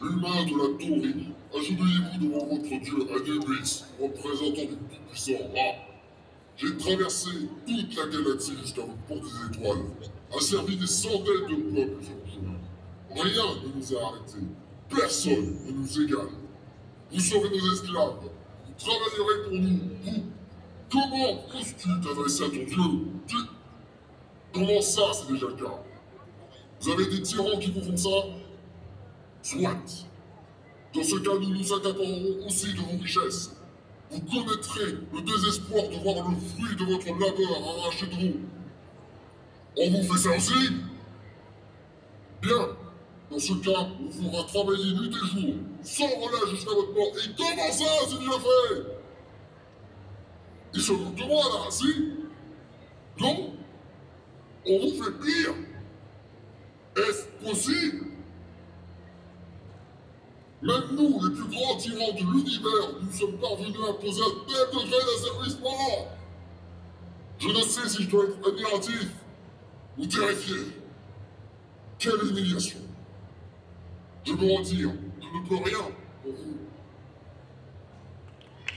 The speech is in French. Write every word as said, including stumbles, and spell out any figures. Humains de la tour Rini, agenouillez-vous devant votre dieu Anubis, représentant du tout-puissant Ra. J'ai traversé toute la galaxie jusqu'à votre porte des étoiles, asservi des centaines de peuples sur le chemin. Rien ne nous a arrêtés, personne ne nous égale. Vous serez nos esclaves, vous travaillerez pour nous, vous. Comment oses-tu t'adresser à ton dieu? Tu... Comment ça, c'est déjà le cas? Vous avez des tyrans qui vous font ça? Soit. Dans ce cas, nous nous accaparerons aussi de vos richesses. Vous connaîtrez le désespoir de voir le fruit de votre labeur arraché de vous. On vous fait ça aussi? Bien. Dans ce cas, on vous fera travailler nuit et jour, sans relâche jusqu'à votre mort. Et comment ça, c'est déjà fait? Ils se moquent de moi, là, si? Non? On vous fait pire? Est-ce possible? Même nous, les plus grands tyrans de l'univers, nous sommes parvenus à poser un tel degré d'asservissement. Je ne sais si je dois être admiratif ou terrifié. Quelle humiliation! Je me retire, je ne peux rien pour vous.